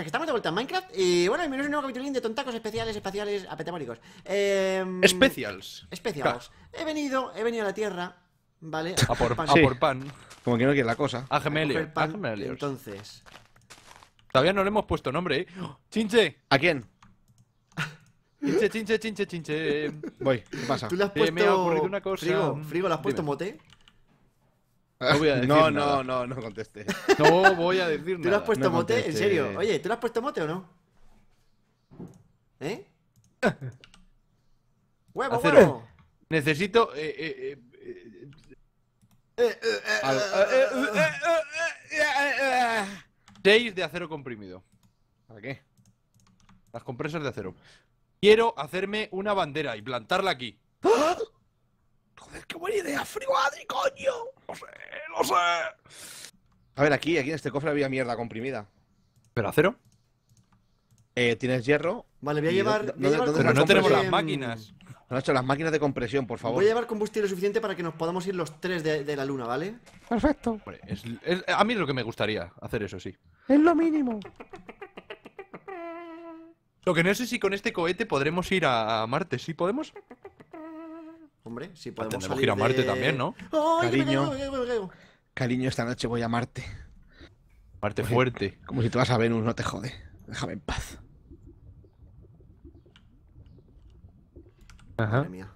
amigos, estamos de vuelta en Minecraft. Y bueno, bienvenidos a un nuevo capitulín de tontacos espaciales, apetemóricos. Especiales. He venido a la Tierra, ¿vale? A por pan. Como que no quiere la cosa. A Gemeliers. Entonces... Todavía no le hemos puesto nombre, ¿eh? ¡Chinche! ¿A quién? Chinche. Voy, ¿qué pasa? ¿Tú le has puesto... me ha ocurrido una cosa. Frigo, ¿le has puesto mote? No voy a decir nada. No contesté. No voy a decir nada. ¿Tú le has puesto mote? ¿En serio? Oye, ¿tú le has puesto mote o no? ¿Eh? ¡Huevo! Necesito... de acero comprimido. ¿Para qué? Las compresas de acero. Quiero hacerme una bandera y plantarla aquí. ¡Ah! Joder, qué buena idea, Frigo Adri, coño. Lo sé. A ver, aquí en este cofre había mierda comprimida. ¿Pero acero? Tienes hierro. Vale, voy a llevar... Pero no tenemos las máquinas. Nacho, las máquinas de compresión, por favor. Voy a llevar combustible suficiente para que nos podamos ir los tres de la luna, ¿vale? Perfecto. A mí es lo que me gustaría hacer, eso sí. Es lo mínimo. Lo que no sé si con este cohete podremos ir a Marte. ¿Sí podemos? Hombre, sí podemos. Tendremos que ir a Marte también, ¿no? Cariño, esta noche voy a Marte. Marte fuerte. Como si tú vas a Venus, no te jode. Déjame en paz. Ajá. Madre mía.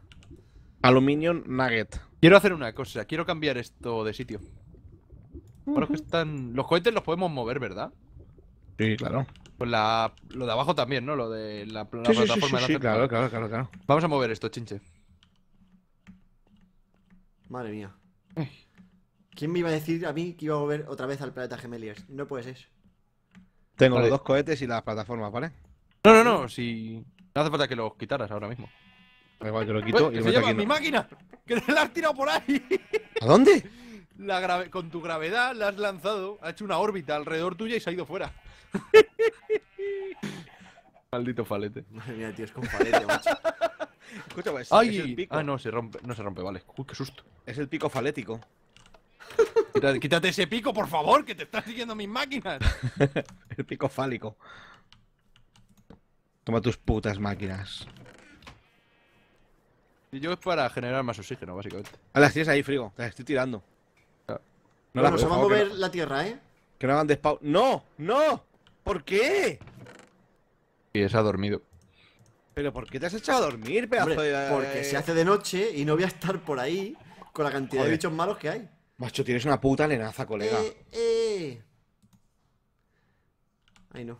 Aluminium nugget. Quiero hacer una cosa, quiero cambiar esto de sitio. Bueno, que están... Los cohetes los podemos mover, ¿verdad? Sí, claro. Pues lo de abajo también, ¿no? Lo de la plataforma de la claro. Vamos a mover esto, Chinche. Madre mía. ¿Quién me iba a decir a mí que iba a mover otra vez al planeta Gemeliers? No puede ser. Tengo los dos cohetes y las plataformas, ¿vale? No, si... No hace falta que los quitaras ahora mismo. Igual que lo quito, pues, y lo meto aquí, ¿no? ¡Mi máquina! ¡Que la has tirado por ahí! ¿A dónde? Con tu gravedad la has lanzado, ha hecho una órbita alrededor tuya y se ha ido fuera. Maldito falete. Madre mía, tío, es con falete, macho. Escúchame, es el pico. Ah, no se rompe, vale. Uy, qué susto. Es el pico falético. Quítate ese pico, por favor, que te estás siguiendo mis máquinas. El pico fálico. Toma tus putas máquinas. Y yo es para generar más oxígeno, básicamente. Ah, las tienes ahí, Frigo. Te las estoy tirando. Claro. Bueno, se va a mover la tierra, ¿eh? Que no hagan despawn. ¡No! ¡No! ¿Por qué? Y se ha dormido. ¿Pero por qué te has echado a dormir, pedazo de...? Porque se hace de noche y no voy a estar por ahí con la cantidad de bichos malos que hay. Macho, tienes una puta lenaza, colega. Ay, no.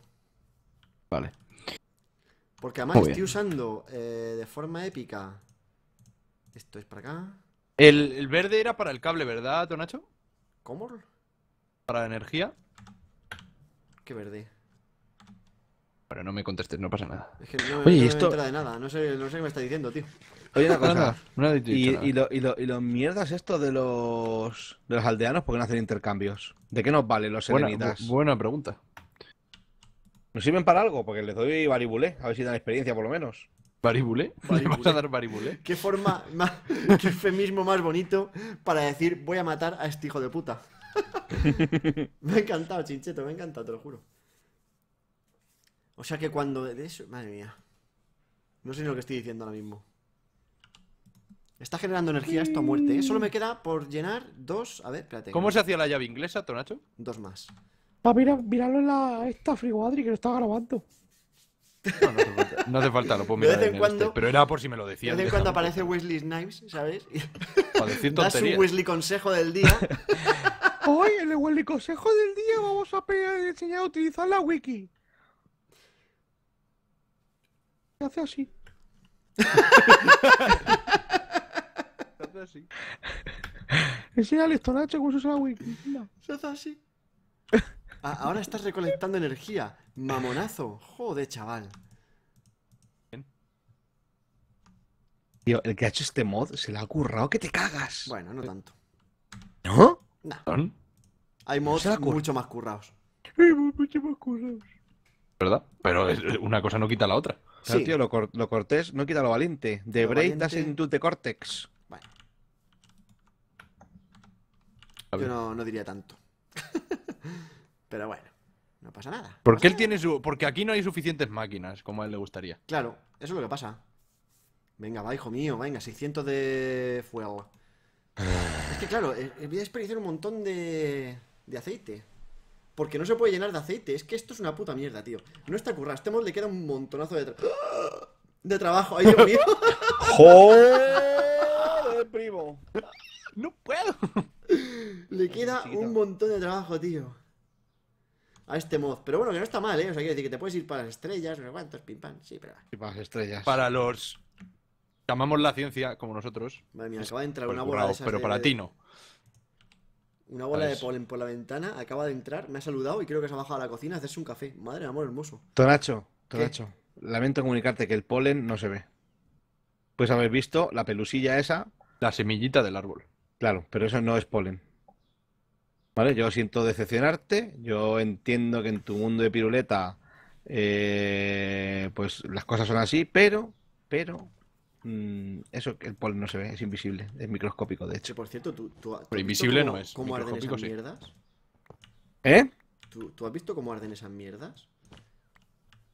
Vale. Porque además estoy usando de forma épica... Esto es para acá. El verde era para el cable, ¿verdad, Tonacho? ¿Cómo? Para la energía. ¿Qué verde? Bueno, no me contestes, no pasa nada. Es que no me entra de nada, no sé qué me está diciendo, tío. Oye, una cosa. ¿Y los mierdas estos de los aldeanos, por qué no hacen intercambios? ¿De qué nos valen los serenitas? Buena pregunta. ¿Nos sirven para algo? Porque les doy baribulé, a ver si dan experiencia por lo menos. ¿Baribulé? ¿Le vas a dar baribulé? ¿Qué forma más... qué eufemismo más bonito para decir voy a matar a este hijo de puta? Me ha encantado, Chincheto, me ha encantado, te lo juro. O sea que cuando... de eso... Madre mía. No sé ni lo que estoy diciendo ahora mismo. Está generando energía esto a muerte, ¿eh? Solo me queda por llenar dos... A ver, espérate. ¿Cómo se hacía la llave inglesa, Tonacho? Dos más. Pa, míralo en esta Frigo Adri que lo estaba grabando. No hace falta, lo puedo mirar de vez en cuando, pero era por si me lo decían. De vez en cuando aparece Wesley Snipes, ¿sabes? Para decir tonterías. Das un Wesley consejo del día. Hoy en el Wesley consejo del día vamos a enseñar a utilizar la wiki. Se hace así. Se hace así. Enseñale esto, Nacho, cómo se usa la wiki. Se hace así. Ahora estás recolectando energía. Mamonazo. Joder, chaval. Tío, el que ha hecho este mod se le ha currado que te cagas. Bueno, no tanto. ¿No? Nah. Hay mods mucho más currados. ¿Verdad? Pero una cosa no quita la otra. Claro, sí. Tío, lo cortés no quita lo valiente. The brain doesn't do the cortex. Bueno. Yo no diría tanto. Pero bueno. No pasa nada. Porque él tiene su... Porque aquí no hay suficientes máquinas, como a él le gustaría. Claro, eso es lo que pasa. Venga, va, hijo mío, venga, 600 de fuego. Es que claro, voy a desperdiciar un montón de aceite. Porque no se puede llenar de aceite. Es que esto es una puta mierda, tío. No está currado. A este mod le queda un montonazo de trabajo. ¡Ay, Dios mío! ¡Joder, primo! ¡No puedo! Le queda un montón de trabajo, tío, a este mod. Pero bueno, que no está mal, ¿eh? O sea, quiere decir que te puedes ir para las estrellas, no sé cuántos, pim pam. Sí, pero va. Y para las estrellas. Para los... Llamamos la ciencia, como nosotros. Madre mía, acaba de entrar una bola de esas. Pero para ti no. Una bola de polen por la ventana, acaba de entrar, me ha saludado y creo que se ha bajado a la cocina a hacerse un café. Madre de amor hermoso. Tonacho, Tonacho, lamento comunicarte que el polen no se ve. Pues haber visto la pelusilla esa. La semillita del árbol. Claro, pero eso no es polen. Vale, yo siento decepcionarte, yo entiendo que en tu mundo de piruleta pues las cosas son así, pero... eso, el polen no se ve, es invisible, es microscópico de hecho. Que por cierto, tú pero invisible cómo, no es. ¿Cómo arden esas mierdas? ¿Eh? ¿Tú has visto cómo arden esas mierdas?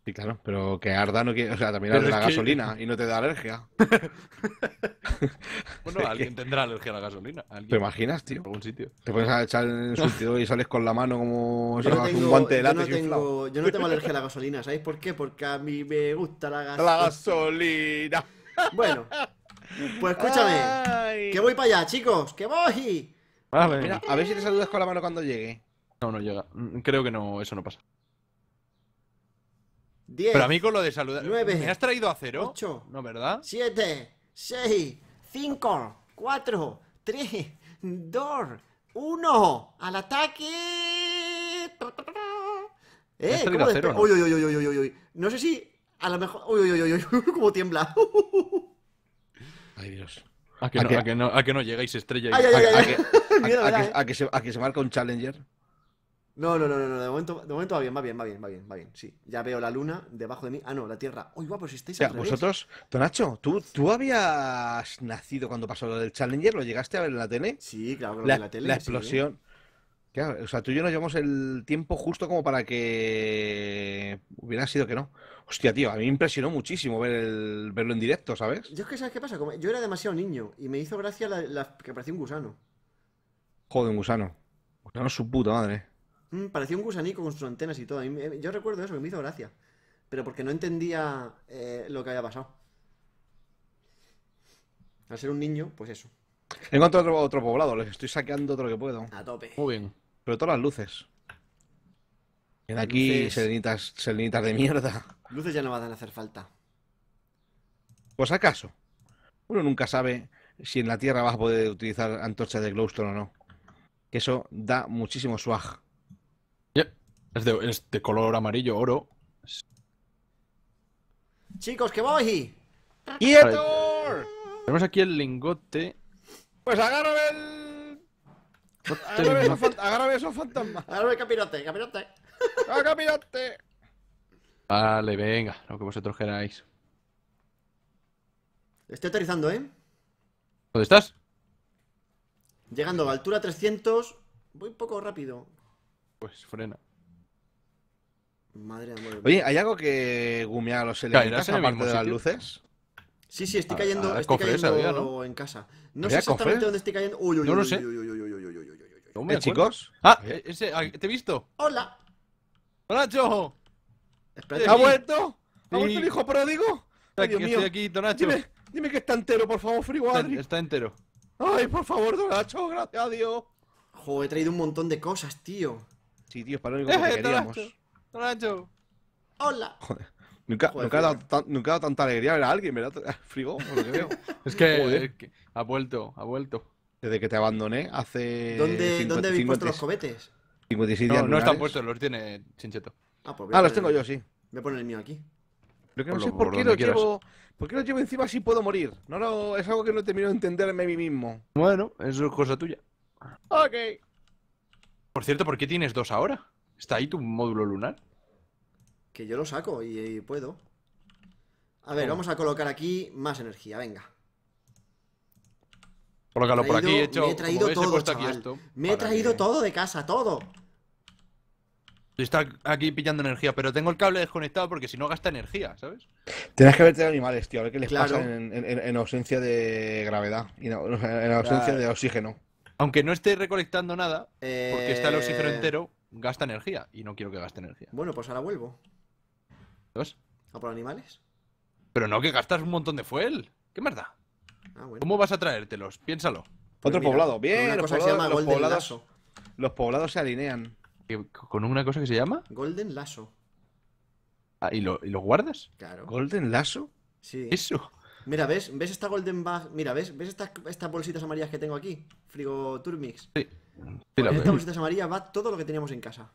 Sí, claro, pero que arda no quiere. O sea, también arde la gasolina y no te da alergia. Bueno, alguien tendrá alergia a la gasolina. ¿Alguien? ¿Te imaginas, tío? En algún sitio. Te pones a echar en el surtidor y sales con la mano como si fueras un guante de látex. Yo no tengo alergia a la gasolina, ¿sabéis por qué? Porque a mí me gusta la gasolina. ¡La gasolina! Bueno, pues escúchame, que voy para allá, chicos, que voy. Vale. Mira, a ver si te saludas con la mano cuando llegue. No, no llega. Creo que no, eso no pasa. 10. Pero a mí con lo de saludar. 9. ¿Me has traído a 0? 8. ¿No, verdad? 7, 6, 5, 4, 3, 2, 1. ¡Al ataque! ¿Me has traído a 0, no? Uy, uy, uy, uy, uy, uy. No sé si... A lo mejor... Uy, uy, uy, uy, como tiembla. Ay, Dios. ¿A que no llegáis estrella? ¿A que se marca un Challenger? No, no, no, no. De momento va bien, va bien, va bien, va bien, va bien. Sí, ya veo la luna debajo de mí. Ah, no, la Tierra. Uy, guapo, si estáis al revés. Vosotros, Tonacho, ¿tú habías nacido cuando pasó lo del Challenger? ¿Lo llegaste a ver en la tele? Sí, claro, en la tele. La explosión. Claro, o sea, tú y yo nos llevamos el tiempo justo como para que hubiera sido que no. Hostia, tío, a mí me impresionó muchísimo verlo en directo, ¿sabes? Yo es que, ¿sabes qué pasa? Como yo era demasiado niño y me hizo gracia que parecía un gusano. Joder, un gusano. Gusano su puta madre. Parecía un gusanico con sus antenas y todo. Yo recuerdo eso, que me hizo gracia. Pero porque no entendía lo que había pasado. Al ser un niño, pues eso. He encontrado otro poblado, les estoy saqueando todo lo que puedo. A tope. Muy bien. Pero todas las luces. Queda aquí serenitas de mierda. Luces ya no van a hacer falta. Pues acaso. Uno nunca sabe si en la Tierra vas a poder utilizar antorchas de glowstone o no. Que eso da muchísimo swag. Yeah. Es de color amarillo, oro. Chicos, que voy. ¡Quieto! Tenemos aquí el lingote. Pues agárrame el... Agárrame esos fantasmas. Agárrame el capirote, capirote. ¡Ah, capirote! Vale, venga, lo que vosotros queráis. Estoy aterrizando, ¿eh? ¿Dónde estás? Llegando a altura 300. Voy un poco rápido. Pues frena. Madre mía. Oye, ¿hay algo que gumea los elementos aparte de las luces? Sí, sí, estoy cayendo, ¿no? En casa. No sé exactamente dónde estoy cayendo. Uy, uy, no lo sé. Chicos. Ah, ese, te he visto. Hola. Hola, Chojo. ¿Ha vuelto? ¿Ha vuelto el hijo pródigo? Estoy aquí, Tonacho. Dime que está entero, por favor, Frigo Adri. Está entero. Ay, por favor, Tonacho, gracias a Dios. Joder, he traído un montón de cosas, tío. Sí, tío, es para lo único que queríamos. Tonacho. Hola. Joder. Nunca ha dado tanta alegría ver a alguien, ¿verdad? Frigo, por lo que veo. Es que ha vuelto, ha vuelto. Desde que te abandoné hace... ¿Dónde habéis puesto los cohetes? 56 días. No están puestos, los tiene Chincheto. Ah, los tengo yo, sí. Voy a poner el mío aquí. Lo que no sé es por qué los llevo... ¿Por qué los llevo encima si puedo morir? No, es algo que no termino de entenderme a mí mismo. Bueno, eso es cosa tuya. Ok. Por cierto, ¿por qué tienes 2 ahora? ¿Está ahí tu módulo lunar? Que yo lo saco y puedo. A ver, vamos a colocar aquí más energía, venga. Colócalo por aquí, hecho. Me he traído todo, chaval. Me he traído todo de casa, todo. Está aquí pillando energía, pero tengo el cable desconectado porque si no gasta energía, ¿sabes? Tienes que verte de animales, tío, a ver qué les pasa en ausencia de gravedad, y no, en ausencia de oxígeno. Aunque no esté recolectando nada, porque está el oxígeno entero, gasta energía, y no quiero que gaste energía. Bueno, pues ahora vuelvo. ¿Dos? ¿A por animales? Pero no, que gastas un montón de fuel. ¿Qué más da? Ah, bueno. ¿Cómo vas a traértelos? Piénsalo. Pues otro poblado, bien, los poblados. Los poblados se alinean. ¿Con una cosa que se llama? Golden Lasso. Ah, ¿y lo guardas? Claro. ¿Golden Lasso? Sí. Eso. Mira, ¿ves esta Golden Bag? Mira, ¿ves estas bolsitas amarillas que tengo aquí? Frigoturmix. Sí. Pues en estas bolsitas amarillas va todo lo que teníamos en casa.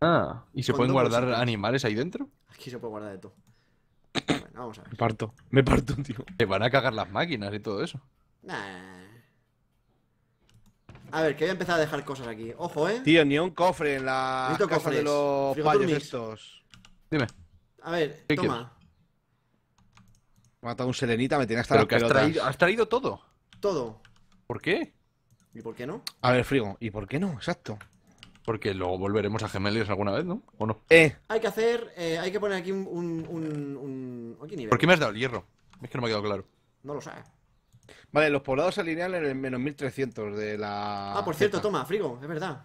Ah, ¿y se pueden guardar animales ahí dentro? Aquí se puede guardar de todo. Bueno, vamos a ver. Me parto, tío. Te van a cagar las máquinas y todo eso. Nah. A ver, que voy a empezar a dejar cosas aquí. Ojo, Tío, ni un cofre en la casa de los payos estos. Dime. A ver, toma. Mata un selenita, me tenía hasta las pelotas. ¿Has traído todo? Todo. ¿Por qué? ¿Y por qué no? A ver, Frigo, ¿y por qué no? Exacto. Porque luego volveremos a Gemeliers alguna vez, ¿no? ¿O no? Hay que hacer... hay que poner aquí un ¿qué nivel? ¿Por qué me has dado el hierro? Es que no me ha quedado claro. No lo sabes. Vale, los poblados se alinean en el menos 1300 de la... Ah, por cierto, toma, Frigo, es verdad.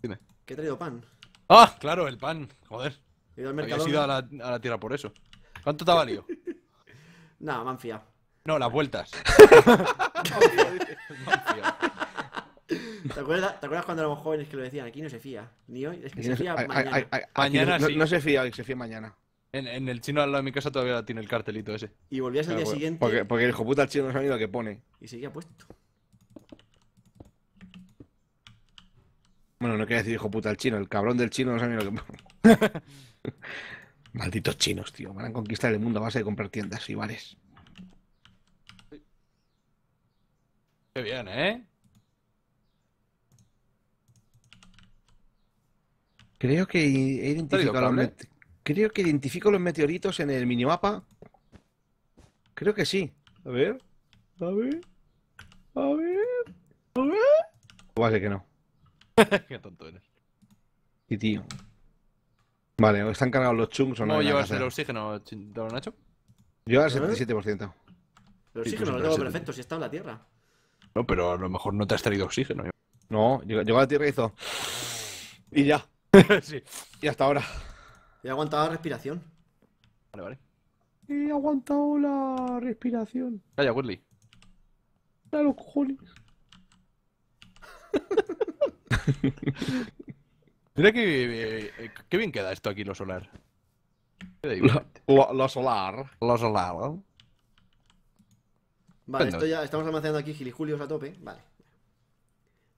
Dime. Que he traído pan. ¡Ah! Claro, el pan, joder. He ido al mercado. Habías ido a la tierra por eso. ¿Cuánto te ha valido? Nada, me han fiado. No, las vueltas. ¿Te acuerdas cuando éramos jóvenes que lo decían? Aquí no se fía, ni hoy, es que se fía mañana. Mañana sí. No se fía hoy, se fía mañana. En el chino al lado de mi casa todavía tiene el cartelito ese. Y volvías al día siguiente. Porque el hijo puta al chino no sabía lo que pone. Y seguía puesto. Bueno, no quería decir hijo puta al chino, el cabrón del chino no sabía lo que pone. Malditos chinos, tío. Van a conquistar el mundo a base de comprar tiendas y bares. Qué bien, Creo que he identificado los meteoritos. Creo que identifico los meteoritos en el minimapa. Creo que sí. A ver. A ver. A ver. A ver. Vale, que no. Qué tonto eres. Sí, tío. Vale, o están cargados los chunks o no. ¿Cómo llevas el oxígeno, Tonacho? Yo al 77%. El oxígeno lo tengo perfecto, si está en la Tierra. No, pero a lo mejor no te has traído oxígeno. No, llegó a la Tierra y hizo... Y ya. Sí. Y hasta ahora. He aguantado la respiración. Vale, vale. He aguantado la respiración. Calla, Woodley. Calla los cojones. Mira que bien queda esto aquí, lo solar. Lo solar. Lo solar, ¿no? Vale, esto ya estamos almacenando aquí gilijulios a tope. Vale.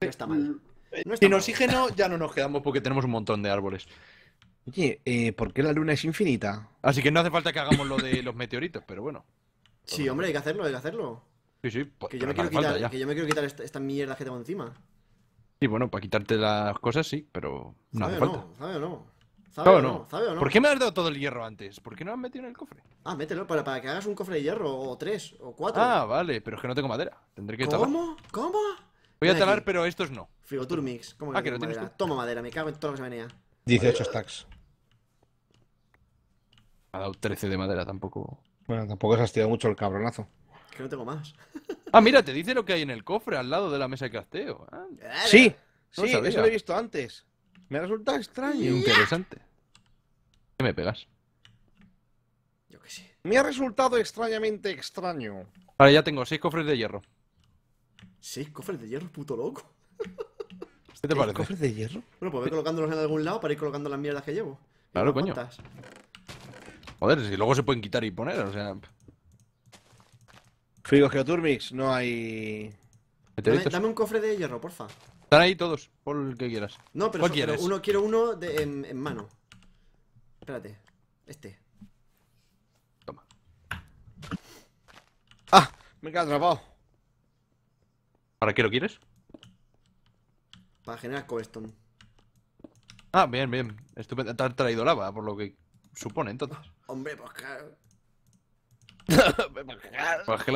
No está mal. No está sin mal. Oxígeno ya no nos quedamos porque tenemos un montón de árboles. Oye, ¿por qué la luna es infinita? Así que no hace falta que hagamos lo de los meteoritos, pero bueno. Sí, hombre, hay que hacerlo, hay que hacerlo. Sí, sí, pues, que yo me quiero quitar esta mierda que tengo encima. Sí, bueno, para quitarte las cosas sí, pero no hace falta. ¿Sabe o no? ¿Sabe o no? ¿Sabe o no? ¿Por qué me has dado todo el hierro antes? ¿Por qué no lo has metido en el cofre? Ah, mételo, para que hagas un cofre de hierro, o 3, o 4. Ah, vale, pero es que no tengo madera. Tendré que talar. ¿Cómo? ¿Cómo? Voy a talar, pero estos no. Frigoturmix, ¿cómo que no tienes madera? Toma madera, me cago en todo lo que se venía. 18 stacks. Me ha dado 13 de madera, tampoco. Bueno, tampoco se ha estirado mucho el cabronazo. Es que no tengo más. Ah, mira, te dice lo que hay en el cofre al lado de la mesa de casteo. Ah, sí, no sí, eso lo he visto antes. Me resulta extraño. Interesante. ¿Qué me pegas? Yo qué sé. Me ha resultado extrañamente extraño. Ahora ya tengo 6 cofres de hierro. 6 cofres de hierro, puto loco. ¿Qué te parece? ¿Cofres de hierro? Bueno, pues voy colocándolos en algún lado para ir colocando las mierdas que llevo. Claro, coño. Joder, si luego se pueden quitar y poner, o sea... Frigo Geoturmix, no hay... Dame un cofre de hierro, porfa. Están ahí todos, por el que quieras. No, pero, quiero uno de, en mano. Espérate, Toma. ¡Ah! Me he quedado atrapado. ¿Para qué lo quieres? Para generar cobblestone. Ah, bien, bien. Estupendo. Te has traído lava, por lo que supone, entonces. Hombre, pues claro.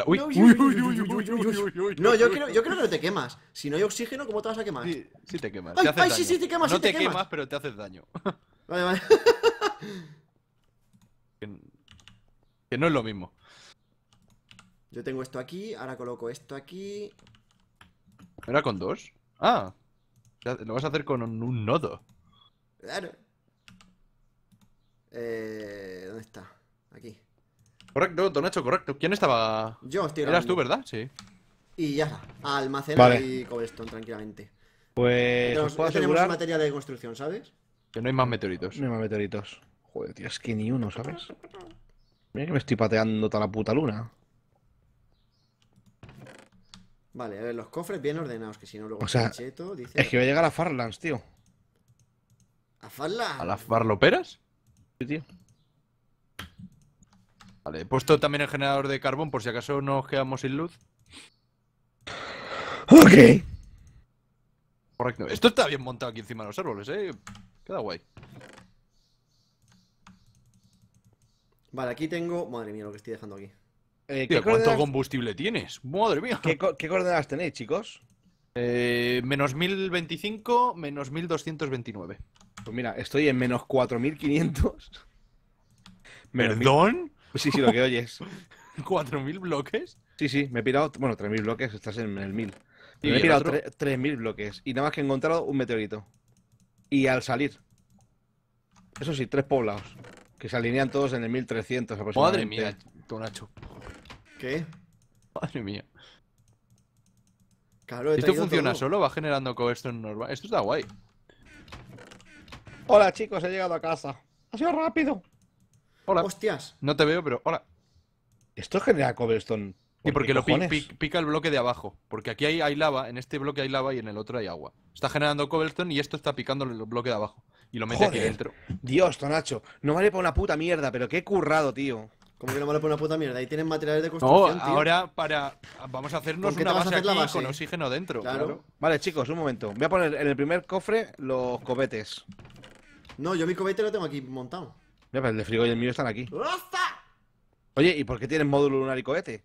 Uy, uy, uy, uy, uy, uy, uy. No, yo creo que no te quemas. Si no hay oxígeno, ¿cómo te vas a quemar? Sí, sí te quemas. Ay, ay, sí, sí te quemas. No te quemas, pero te haces daño. Vale, vale. Que no es lo mismo. Yo tengo esto aquí, ahora coloco esto aquí. ¿Era con dos? Ah, lo vas a hacer con un nodo. Claro. ¿Dónde está? Aquí. Correcto, Tonacho, correcto. ¿Quién estaba? Yo estoy grabando. ¿Eras tú, verdad? Sí. Y ya está. Almacenar y cobblestone tranquilamente. Pues no tenemos materia de construcción, ¿sabes? Que no hay más meteoritos. No hay más meteoritos. Joder, tío, es que ni uno, ¿sabes? Mira que me estoy pateando toda la puta luna. Vale, a ver, los cofres bien ordenados, que si no luego... O sea, Chincheto, dice... es que voy a llegar a Farlands, tío. ¿A Farlands? ¿A las farloperas? Sí, tío. Vale, he puesto también el generador de carbón por si acaso nos quedamos sin luz. Ok. Correcto. Esto está bien montado aquí encima de los árboles, ¿eh? Queda guay. Vale, aquí tengo... Madre mía, lo que estoy dejando aquí. Tío, ¿cuánto combustible tienes? Madre mía. ¿Qué coordenadas tenéis, chicos? Menos 1025, menos 1229. Pues mira, estoy en menos 4500. ¿Perdón? Sí, sí, lo que oyes. ¿4000 bloques? Sí, sí, me he pirado... Bueno, 3000 bloques, estás en el 1000. Y me he pirado 3000 bloques. Y nada más que he encontrado un meteorito. Y al salir... Eso sí, 3 poblados. Que se alinean todos en el 1300 aproximadamente. Madre mía, Tonacho. ¿Qué? Madre mía. Claro, ¿esto funciona todo solo? ¿Va generando cobblestone normal? Esto está guay. Hola, chicos, he llegado a casa. Ha sido rápido. Hola. Hostias. No te veo, pero hola. Esto genera cobblestone. Y porque lo pica el bloque de abajo. Porque aquí hay lava, en este bloque hay lava y en el otro hay agua. Está generando cobblestone y esto está picando el bloque de abajo. Y lo mete aquí dentro. Dios, Tonacho. No vale para una puta mierda, pero qué currado, tío. ¿Cómo que no vale para una puta mierda? Ahí tienen materiales de construcción, tío. Ahora vamos a hacernos una base aquí con oxígeno dentro. Claro. Vale, chicos, un momento. Voy a poner en el primer cofre los cohetes. No, yo mi cohete lo tengo aquí montado. Ya, pero el de Frigo y el mío están aquí. Oye, ¿y por qué tienes módulo lunar y cohete?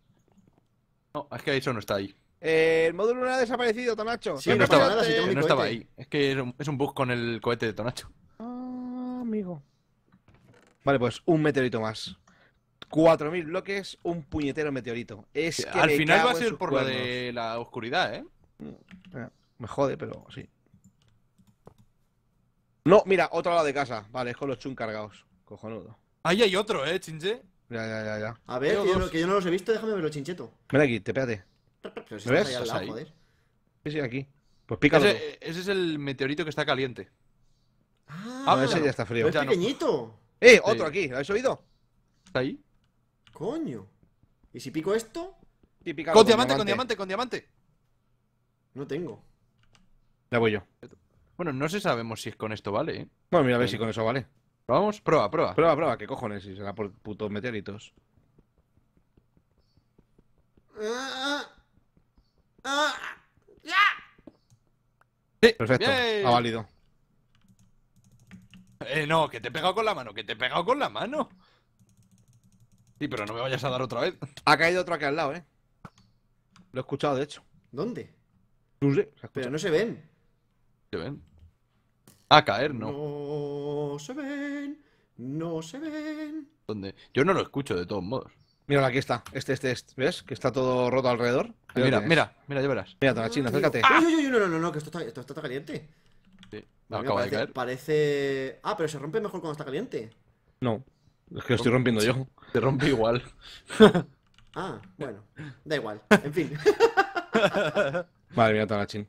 No, es que eso no está ahí. El módulo lunar ha desaparecido, Tonacho. Sí, no estaba, nada, si tengo no estaba ahí. Es que es un bug con el cohete de Tonacho. Ah, amigo. Vale, pues un meteorito más. 4000 bloques, un puñetero meteorito. Es que al final va a ser por lo de la oscuridad, ¿eh? Me jode, pero sí. No, mira, otro lado de casa. Vale, es con los chun cargados. Cojonudo. Ahí hay otro, Chinche. Ya. A ver, que yo no los he visto, déjame verlo, Chincheto. Ven aquí, te pégate. Pero si ¿me ves? Lado, joder. Sí, aquí. Pues pícalo. Ese es el meteorito que está caliente. Ah, no, ese ya está frío. Pero es pequeñito. Otro aquí, ¿lo habéis oído? ¿Está ahí? Coño. ¿Y si pico esto? Sí, con diamante, con diamante, con diamante. No tengo. Ya voy yo. Bueno, no sé, sabemos si es con esto vale, ¿eh? Bueno, mira, a ver si con eso vale. ¿Probamos? Prueba, ¿qué cojones? Si será por putos meteoritos. Sí, perfecto, bien. Ha válido. No, que te he pegado con la mano, que te he pegado con la mano. Sí, pero no me vayas a dar otra vez. Ha caído otro aquí al lado, Lo he escuchado, de hecho. ¿Dónde? No sé. Pero no se ven. ¿Se ven? A caer, no. No se ven, no se ven. ¿Dónde? Yo no lo escucho, de todos modos. Mira, aquí está. Este. ¿Ves? Que está todo roto alrededor. Mira, ya verás. Mira, Tonachino, acércate. No, que esto está caliente. Sí, acaba de caer. Parece... Ah, pero se rompe mejor cuando está caliente. No, es que lo estoy rompiendo yo. Se rompe igual. Ah, bueno, da igual, en fin. Vale, mira, Tonachino.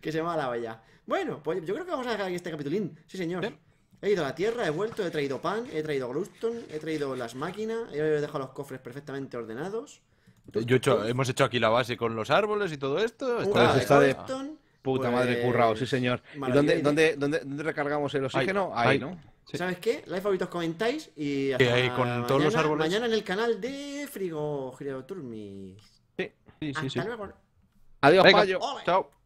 Que se va a la valla. Bueno, pues yo creo que vamos a dejar aquí este capitulín. Sí, señor. ¿Sí? He ido a la tierra, he vuelto, he traído pan, he traído glowstone, he traído las máquinas, he dejado los cofres perfectamente ordenados. Hemos hecho aquí la base con los árboles y todo esto. Está de puta madre currao, sí señor. ¿Y dónde recargamos el oxígeno? Ahí, ¿no? Sí. ¿Sabes qué? Like, favoritos, comentáis y hasta con todos los árboles. Mañana en el canal de Frigoturmix. Sí. Hasta luego. Adiós, payo. Chao.